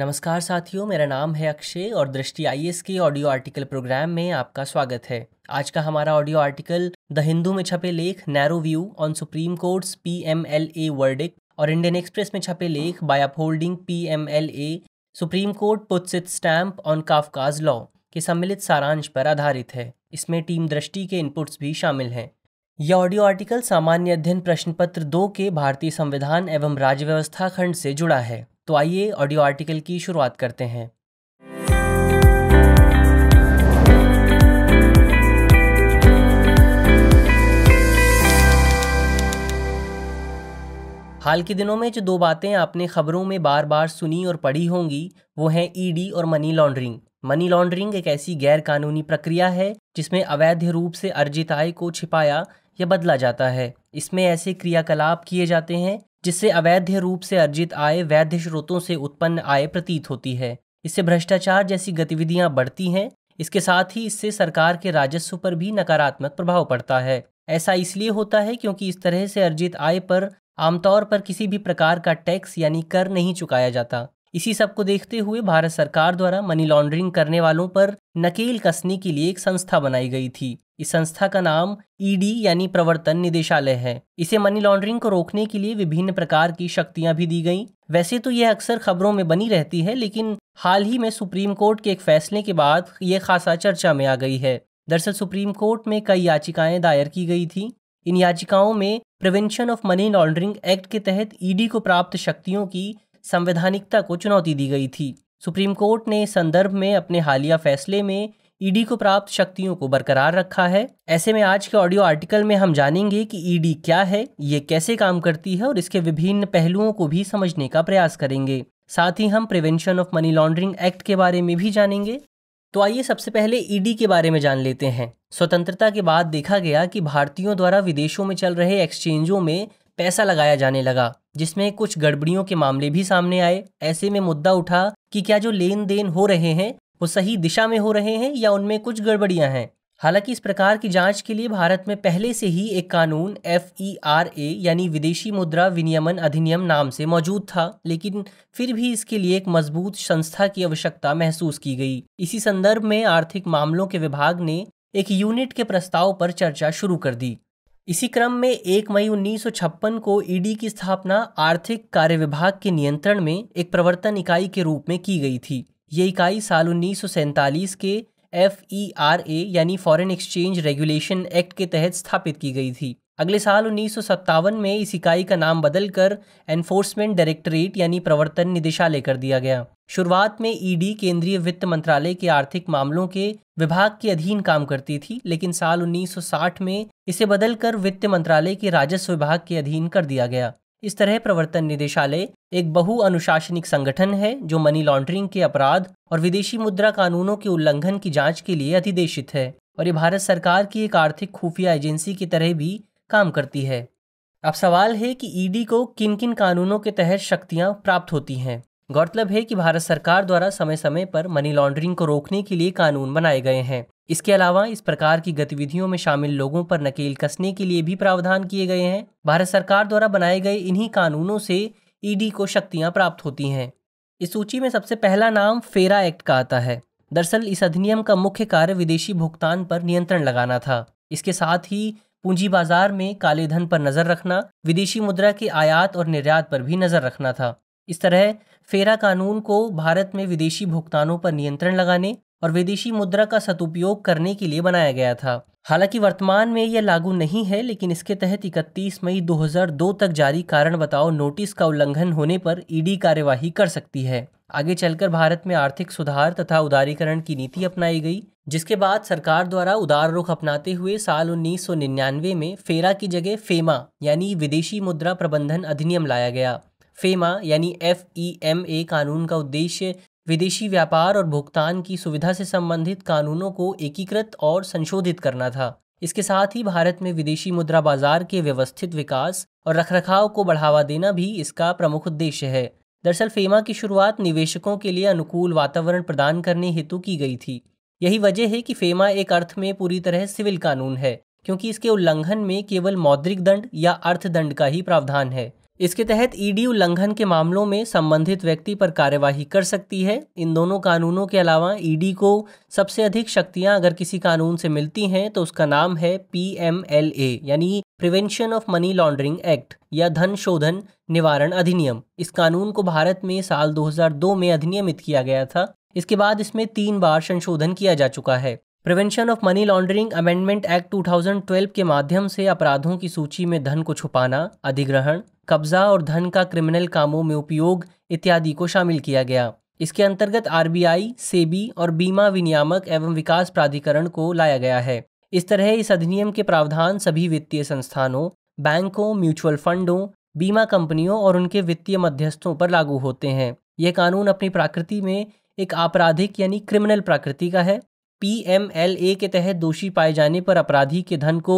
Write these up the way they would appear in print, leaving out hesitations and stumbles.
नमस्कार साथियों, मेरा नाम है अक्षय और दृष्टि आईएएस के ऑडियो आर्टिकल प्रोग्राम में आपका स्वागत है। आज का हमारा ऑडियो आर्टिकल द हिंदू में छपे लेख narrow view on Supreme Court's PMLA verdict और इंडियन एक्सप्रेस में छपे लेख by upholding PMLA Supreme Court puts its stamp on काफकाज law के सम्मिलित सारांश पर आधारित है। इसमें टीम दृष्टि के इनपुट्स भी शामिल हैं। यह ऑडियो आर्टिकल सामान्य अध्ययन प्रश्न पत्र 2 के भारतीय संविधान एवं राज्य व्यवस्था खंड से जुड़ा है। तो आइए ऑडियो आर्टिकल की शुरुआत करते हैं। हाल के दिनों में जो दो बातें आपने खबरों में बार बार सुनी और पढ़ी होंगी वो हैं ईडी और मनी लॉन्ड्रिंग। मनी लॉन्ड्रिंग एक ऐसी गैर कानूनी प्रक्रिया है जिसमें अवैध रूप से अर्जित आय को छिपाया या बदला जाता है। इसमें ऐसे क्रियाकलाप किए जाते हैं जिससे अवैध रूप से अर्जित आय वैध स्रोतों से उत्पन्न आय प्रतीत होती है। इससे भ्रष्टाचार जैसी गतिविधियां बढ़ती हैं। इसके साथ ही इससे सरकार के राजस्व पर भी नकारात्मक प्रभाव पड़ता है। ऐसा इसलिए होता है क्योंकि इस तरह से अर्जित आय पर आमतौर पर किसी भी प्रकार का टैक्स यानी कर नहीं चुकाया जाता। इसी सब को देखते हुए भारत सरकार द्वारा मनी लॉन्ड्रिंग करने वालों पर नकेल कसने के लिए एक संस्था बनाई गई थी। इस संस्था का नाम ईडी यानी प्रवर्तन निदेशालय है। इसे मनी लॉन्ड्रिंग को रोकने के लिए विभिन्न प्रकार की शक्तियां भी दी गईं। वैसे तो यह अक्सर खबरों में बनी रहती है, लेकिन हाल ही में सुप्रीम कोर्ट के एक फैसले के बाद यह खासा चर्चा में आ गई है। दरअसल सुप्रीम कोर्ट में कई याचिकाएं दायर की गई थी। इन याचिकाओं में prevention of money laundering act के तहत ईडी को प्राप्त शक्तियों की संवैधानिकता को चुनौती दी गई थी। सुप्रीम कोर्ट ने इस संदर्भ में अपने हालिया फैसले में ईडी को प्राप्त शक्तियों को बरकरार रखा है। ऐसे में आज के ऑडियो आर्टिकल में हम जानेंगे कि ईडी क्या है, ये कैसे काम करती है और इसके विभिन्न पहलुओं को भी समझने का प्रयास करेंगे। साथ ही हम prevention of money laundering act के बारे में भी जानेंगे। तो आइए सबसे पहले ईडी के बारे में जान लेते हैं। स्वतंत्रता के बाद देखा गया कि भारतीयों द्वारा विदेशों में चल रहे एक्सचेंजों में पैसा लगाया जाने लगा, जिसमें कुछ गड़बड़ियों के मामले भी सामने आए। ऐसे में मुद्दा उठा कि क्या जो लेन देन हो रहे हैं वो सही दिशा में हो रहे हैं या उनमें कुछ गड़बड़ियां हैं। हालांकि इस प्रकार की जांच के लिए भारत में पहले से ही एक कानून FERA यानी विदेशी मुद्रा विनियमन अधिनियम नाम से मौजूद था, लेकिन फिर भी इसके लिए एक मजबूत संस्था की आवश्यकता महसूस की गई। इसी संदर्भ में आर्थिक मामलों के विभाग ने एक यूनिट के प्रस्ताव पर चर्चा शुरू कर दी। इसी क्रम में 1 मई 1956 को ईडी की स्थापना आर्थिक कार्य विभाग के नियंत्रण में एक प्रवर्तन इकाई के रूप में की गई थी। ये इकाई साल 1947 के FERA यानी फॉरेन एक्सचेंज रेगुलेशन एक्ट के तहत स्थापित की गई थी। अगले साल 1957 में इस इकाई का नाम बदलकर एनफोर्समेंट डायरेक्टरेट यानी प्रवर्तन निदेशालय कर दिया गया। शुरुआत में ईडी केंद्रीय वित्त मंत्रालय के आर्थिक मामलों के विभाग के अधीन काम करती थी, लेकिन साल 1960 में इसे बदलकर वित्त मंत्रालय के राजस्व विभाग के अधीन कर दिया गया। इस तरह प्रवर्तन निदेशालय एक बहुअनुशासनिक संगठन है जो मनी लॉन्ड्रिंग के अपराध और विदेशी मुद्रा कानूनों के उल्लंघन की जांच के लिए अधिदेशित है और ये भारत सरकार की एक आर्थिक खुफिया एजेंसी की तरह भी काम करती है। अब सवाल है कि ईडी को किन किन कानूनों के तहत शक्तियां प्राप्त होती हैं। गौरतलब है कि भारत सरकार द्वारा समय समय पर मनी लॉन्ड्रिंग को रोकने के लिए कानून बनाए गए हैं। इसके अलावा इस प्रकार की गतिविधियों में शामिल लोगों पर नकेल कसने के लिए भी प्रावधान किए गए हैं। भारत सरकार द्वारा बनाए गए इन्हीं कानूनों से ईडी को शक्तियां प्राप्त होती हैं। इस सूची में सबसे पहला नाम फेरा एक्ट का आता है। दरअसल इस अधिनियम का मुख्य कार्य विदेशी भुगतान पर नियंत्रण लगाना था। इसके साथ ही पूंजी बाजार में काले धन पर नजर रखना, विदेशी मुद्रा के आयात और निर्यात पर भी नजर रखना था। इस तरह फेरा कानून को भारत में विदेशी भुगतानों पर नियंत्रण लगाने और विदेशी मुद्रा का सदुपयोग करने के लिए बनाया गया था। हालांकि वर्तमान में यह लागू नहीं है, लेकिन इसके तहत 31 मई 2002 तक जारी कारण बताओ नोटिस का उल्लंघन होने पर ईडी कार्यवाही कर सकती है। आगे चलकर भारत में आर्थिक सुधार तथा उदारीकरण की नीति अपनाई गई, जिसके बाद सरकार द्वारा उदार रुख अपनाते हुए साल 1999 में फेरा की जगह फेमा यानी विदेशी मुद्रा प्रबंधन अधिनियम लाया गया। फेमा यानी FEMA कानून का उद्देश्य विदेशी व्यापार और भुगतान की सुविधा से संबंधित कानूनों को एकीकृत और संशोधित करना था। इसके साथ ही भारत में विदेशी मुद्रा बाजार के व्यवस्थित विकास और रखरखाव को बढ़ावा देना भी इसका प्रमुख उद्देश्य है। दरअसल फेमा की शुरुआत निवेशकों के लिए अनुकूल वातावरण प्रदान करने हेतु की गई थी। यही वजह है कि फेमा एक अर्थ में पूरी तरह सिविल कानून है, क्योंकि इसके उल्लंघन में केवल मौद्रिक दंड या अर्थदंड का ही प्रावधान है। इसके तहत ईडी उल्लंघन के मामलों में संबंधित व्यक्ति पर कार्यवाही कर सकती है। इन दोनों कानूनों के अलावा ईडी को सबसे अधिक शक्तियां अगर किसी कानून से मिलती हैं तो उसका नाम है PMLA यानी prevention of money laundering act या धन शोधन निवारण अधिनियम। इस कानून को भारत में साल 2002 में अधिनियमित किया गया था। इसके बाद इसमें 3 बार संशोधन किया जा चुका है। Prevention of money laundering amendment Act 2012 के माध्यम से अपराधों की सूची में धन को छुपाना, अधिग्रहण, कब्जा और धन का क्रिमिनल कामों में उपयोग इत्यादि को शामिल किया गया। इसके अंतर्गत RBI, सेबी और बीमा विनियामक एवं विकास प्राधिकरण को लाया गया है। इस तरह इस अधिनियम के प्रावधान सभी वित्तीय संस्थानों, बैंकों, म्यूचुअल फंडों, बीमा कंपनियों और उनके वित्तीय मध्यस्थों पर लागू होते हैं। यह कानून अपनी प्रकृति में एक आपराधिक यानी क्रिमिनल प्रकृति का है। PMLA के तहत दोषी पाए जाने पर अपराधी के धन को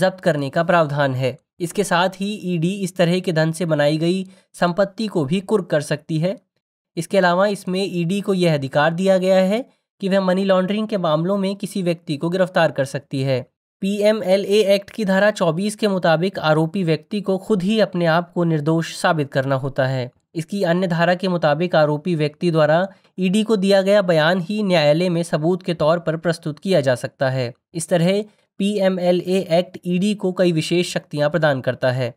जब्त करने का प्रावधान है। इसके साथ ही ईडी इस तरह के धन से बनाई गई संपत्ति को भी कुर्क कर सकती है। इसके अलावा इसमें ईडी को यह अधिकार दिया गया है कि वह मनी लॉन्ड्रिंग के मामलों में किसी व्यक्ति को गिरफ्तार कर सकती है। PMLA एक्ट की धारा 24 के मुताबिक आरोपी व्यक्ति को खुद ही अपने आप को निर्दोष साबित करना होता है। इसकी अन्य धारा के मुताबिक आरोपी व्यक्ति द्वारा ईडी को दिया गया बयान ही न्यायालय में सबूत के तौर पर प्रस्तुत किया जा सकता है। इस तरह PMLA एक्ट ईडी को कई विशेष शक्तियां प्रदान करता है।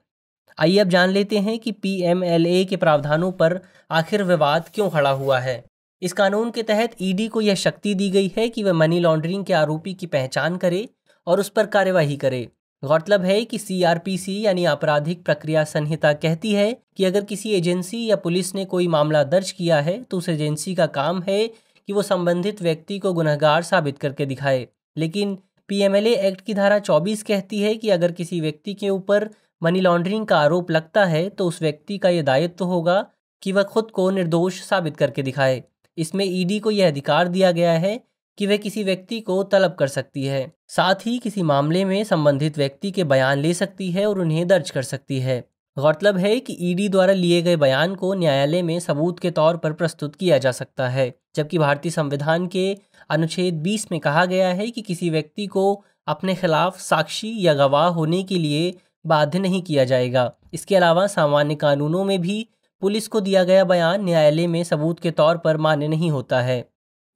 आइए अब जान लेते हैं कि PMLA के प्रावधानों पर आखिर विवाद क्यों खड़ा हुआ है। इस कानून के तहत ईडी को यह शक्ति दी गई है कि वह मनी लॉन्ड्रिंग के आरोपी की पहचान करे और उस पर कार्यवाही करे। गौरतलब है कि CRPC यानी आपराधिक प्रक्रिया संहिता कहती है कि अगर किसी एजेंसी या पुलिस ने कोई मामला दर्ज किया है तो उस एजेंसी का काम है कि वो संबंधित व्यक्ति को गुनहगार साबित करके दिखाए। लेकिन PMLA एक्ट की धारा 24 कहती है कि अगर किसी व्यक्ति के ऊपर मनी लॉन्ड्रिंग का आरोप लगता है तो उस व्यक्ति का ये दायित्व होगा कि वह खुद को निर्दोष साबित करके दिखाए। इसमें ईडी को यह अधिकार दिया गया है कि वह किसी व्यक्ति को तलब कर सकती है, साथ ही किसी मामले में संबंधित व्यक्ति के बयान ले सकती है और उन्हें दर्ज कर सकती है। गौरतलब है कि ईडी द्वारा लिए गए बयान को न्यायालय में सबूत के तौर पर प्रस्तुत किया जा सकता है, जबकि भारतीय संविधान के अनुच्छेद 20 में कहा गया है कि किसी व्यक्ति को अपने खिलाफ साक्षी या गवाह होने के लिए बाध्य नहीं किया जाएगा। इसके अलावा सामान्य कानूनों में भी पुलिस को दिया गया बयान न्यायालय में सबूत के तौर पर मान्य नहीं होता है।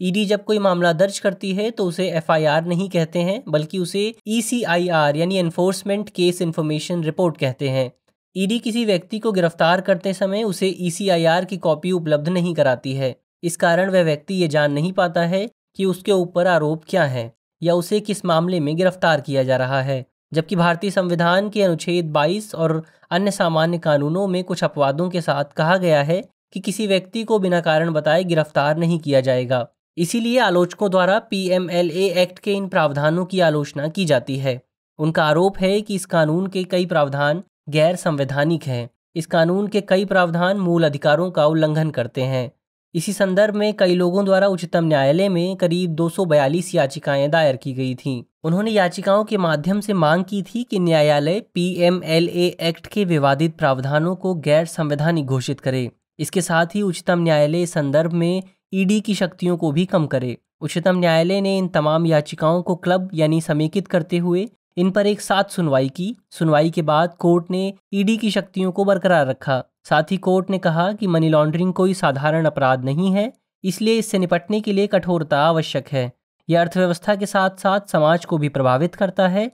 ईडी जब कोई मामला दर्ज करती है तो उसे FIR नहीं कहते हैं, बल्कि उसे ECIR यानी एनफोर्समेंट केस इन्फॉर्मेशन रिपोर्ट कहते हैं। ईडी किसी व्यक्ति को गिरफ्तार करते समय उसे ECIR की कॉपी उपलब्ध नहीं कराती है। इस कारण वह व्यक्ति ये जान नहीं पाता है कि उसके ऊपर आरोप क्या है या उसे किस मामले में गिरफ्तार किया जा रहा है। जबकि भारतीय संविधान के अनुच्छेद 22 और अन्य सामान्य कानूनों में कुछ अपवादों के साथ कहा गया है कि किसी व्यक्ति को बिना कारण बताए गिरफ्तार नहीं किया जाएगा। इसीलिए आलोचकों द्वारा PMLA एक्ट के इन प्रावधानों की आलोचना की जाती है। उनका आरोप है कि इस कानून के कई प्रावधान गैर संवैधानिक हैं। इस कानून के कई प्रावधान मूल अधिकारों का उल्लंघन करते हैं। इसी संदर्भ में कई लोगों द्वारा उच्चतम न्यायालय में करीब 242 याचिकाएं दायर की गई थीं। उन्होंने याचिकाओं के माध्यम से मांग की थी कि न्यायालय PMLA एक्ट के विवादित प्रावधानों को गैर संवैधानिक घोषित करे। इसके साथ ही उच्चतम न्यायालय इस संदर्भ में ईडी की शक्तियों को भी कम करे। उच्चतम न्यायालय ने इन तमाम याचिकाओं को क्लब यानी समेकित करते हुए इन पर एक साथ सुनवाई की। सुनवाई के बाद कोर्ट ने ईडी की शक्तियों को बरकरार रखा। साथ ही कोर्ट ने कहा कि मनी लॉन्ड्रिंग कोई साधारण अपराध नहीं है, इसलिए इससे निपटने के लिए कठोरता आवश्यक है। यह अर्थव्यवस्था के साथ साथ समाज को भी प्रभावित करता है।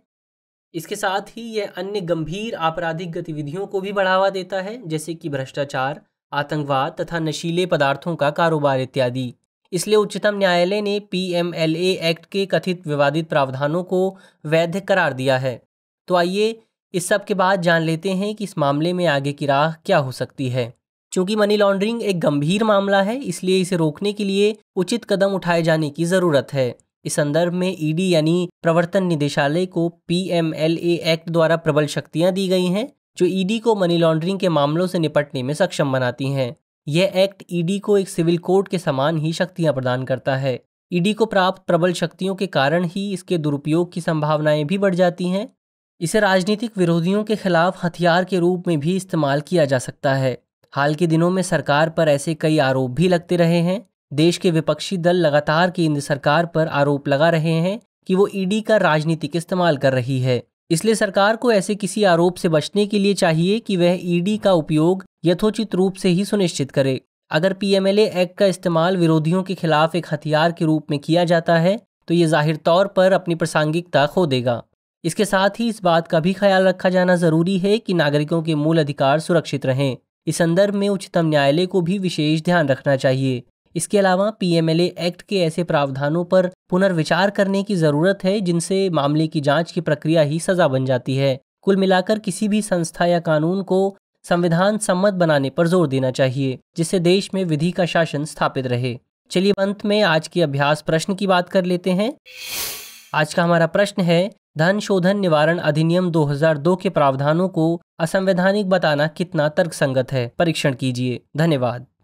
इसके साथ ही यह अन्य गंभीर आपराधिक गतिविधियों को भी बढ़ावा देता है, जैसे कि भ्रष्टाचार, आतंकवाद तथा नशीले पदार्थों का कारोबार इत्यादि। इसलिए उच्चतम न्यायालय ने PMLA एक्ट के कथित विवादित प्रावधानों को वैध करार दिया है। तो आइए इस सब के बाद जान लेते हैं कि इस मामले में आगे की राह क्या हो सकती है। चूँकि मनी लॉन्ड्रिंग एक गंभीर मामला है, इसलिए इसे रोकने के लिए उचित कदम उठाए जाने की ज़रूरत है। इस संदर्भ में ईडी यानी प्रवर्तन निदेशालय को PMLA एक्ट द्वारा प्रबल शक्तियाँ दी गई हैं, जो ईडी को मनी लॉन्ड्रिंग के मामलों से निपटने में सक्षम बनाती हैं। यह एक्ट ईडी को एक सिविल कोर्ट के समान ही शक्तियां प्रदान करता है। ईडी को प्राप्त प्रबल शक्तियों के कारण ही इसके दुरुपयोग की संभावनाएं भी बढ़ जाती हैं। इसे राजनीतिक विरोधियों के खिलाफ हथियार के रूप में भी इस्तेमाल किया जा सकता है। हाल के दिनों में सरकार पर ऐसे कई आरोप भी लगते रहे हैं। देश के विपक्षी दल लगातार केंद्र सरकार पर आरोप लगा रहे हैं कि वो ईडी का राजनीतिक इस्तेमाल कर रही है। इसलिए सरकार को ऐसे किसी आरोप से बचने के लिए चाहिए कि वह ईडी का उपयोग यथोचित रूप से ही सुनिश्चित करे। अगर पीएमएलए एक्ट का इस्तेमाल विरोधियों के खिलाफ एक हथियार के रूप में किया जाता है तो ये जाहिर तौर पर अपनी प्रासंगिकता खो देगा। इसके साथ ही इस बात का भी ख्याल रखा जाना जरूरी है कि नागरिकों के मूल अधिकार सुरक्षित रहें। इस संदर्भ में उच्चतम न्यायालय को भी विशेष ध्यान रखना चाहिए। इसके अलावा पीएमएलए एक्ट के ऐसे प्रावधानों पर पुनर्विचार करने की ज़रूरत है जिनसे मामले की जांच की प्रक्रिया ही सज़ा बन जाती है। कुल मिलाकर किसी भी संस्था या कानून को संविधान सम्मत बनाने पर जोर देना चाहिए जिससे देश में विधि का शासन स्थापित रहे। चलिए अंत में आज के अभ्यास प्रश्न की बात कर लेते हैं। आज का हमारा प्रश्न है, धन शोधन निवारण अधिनियम 2002 के प्रावधानों को असंवैधानिक बताना कितना तर्कसंगत है। परीक्षण कीजिए। धन्यवाद।